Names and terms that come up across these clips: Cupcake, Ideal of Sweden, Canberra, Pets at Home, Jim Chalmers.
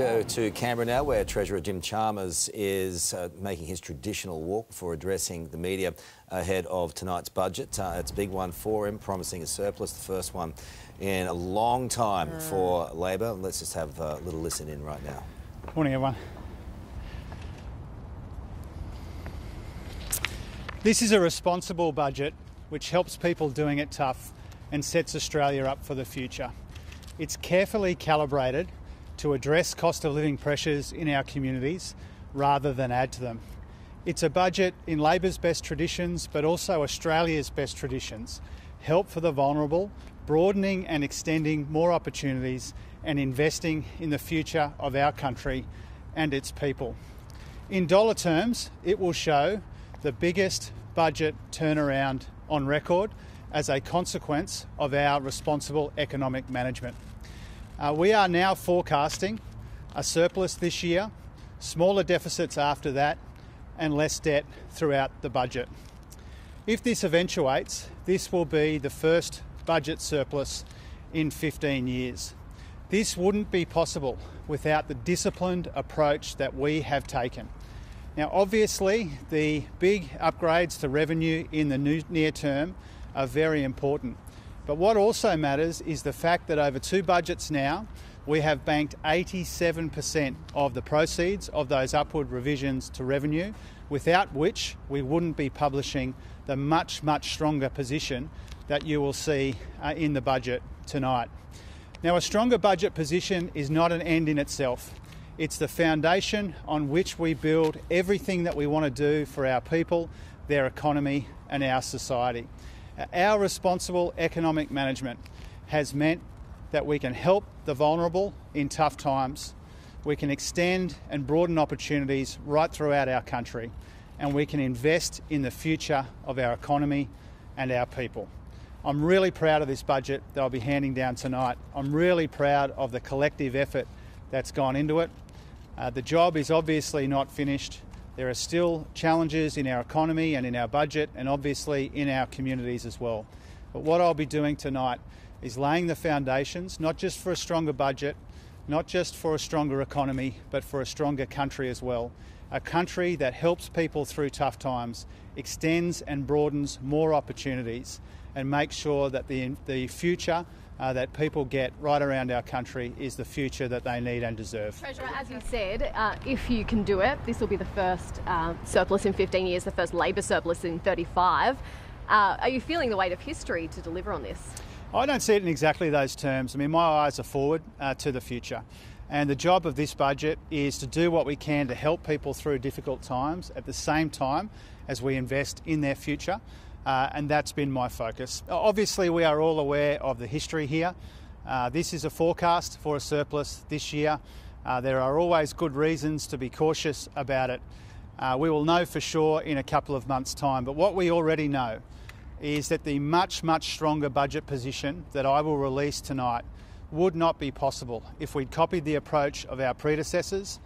go to Canberra now, where Treasurer Jim Chalmers is making his traditional walk before addressing the media ahead of tonight's budget. It's a big one for him, promising a surplus, the first one in a long time for Labor. Let's just have a little listen in right now. Morning, everyone. This is a responsible budget which helps people doing it tough and sets Australia up for the future. It's carefully calibrated to address cost of living pressures in our communities rather than add to them. It's a budget in Labor's best traditions, but also Australia's best traditions. Help for the vulnerable, broadening and extending more opportunities and investing in the future of our country and its people. In dollar terms, it will show the biggest budget turnaround on record as a consequence of our responsible economic management. We are now forecasting a surplus this year, smaller deficits after that, and less debt throughout the budget. If this eventuates, this will be the first budget surplus in 15 years. This wouldn't be possible without the disciplined approach that we have taken. Now, obviously, the big upgrades to revenue in the near term are very important. But what also matters is the fact that over two budgets now, we have banked 87% of the proceeds of those upward revisions to revenue, without which we wouldn't be publishing the much, much stronger position that you will see in the budget tonight. Now, a stronger budget position is not an end in itself. It's the foundation on which we build everything that we want to do for our people, their economy and our society. Our responsible economic management has meant that we can help the vulnerable in tough times, we can extend and broaden opportunities right throughout our country, and we can invest in the future of our economy and our people. I'm really proud of this budget that I'll be handing down tonight. I'm really proud of the collective effort that's gone into it. The job is obviously not finished. There are still challenges in our economy and in our budget and obviously in our communities as well. But what I'll be doing tonight is laying the foundations, not just for a stronger budget, not just for a stronger economy, but for a stronger country as well. A country that helps people through tough times, extends and broadens more opportunities, and makes sure that the future that people get right around our country is the future that they need and deserve. Treasurer, as you said, if you can do it, this will be the first surplus in 15 years, the first Labor surplus in 35. Are you feeling the weight of history to deliver on this? I don't see it in exactly those terms. I mean, my eyes are forward to the future. And the job of this budget is to do what we can to help people through difficult times at the same time as we invest in their future. And that's been my focus. Obviously, we are all aware of the history here. This is a forecast for a surplus this year. There are always good reasons to be cautious about it. We will know for sure in a couple of months' time. But what we already know is that the much, much stronger budget position that I will release tonight would not be possible if we'd copied the approach of our predecessors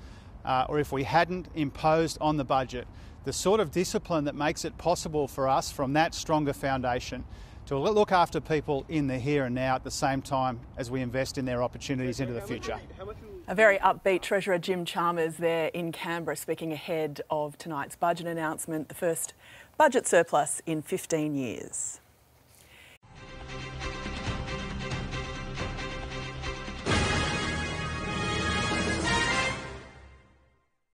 or if we hadn't imposed on the budget the sort of discipline that makes it possible for us from that stronger foundation to look after people in the here and now at the same time as we invest in their opportunities into the future. A very upbeat Treasurer Jim Chalmers there in Canberra speaking ahead of tonight's budget announcement, the first budget surplus in 15 years.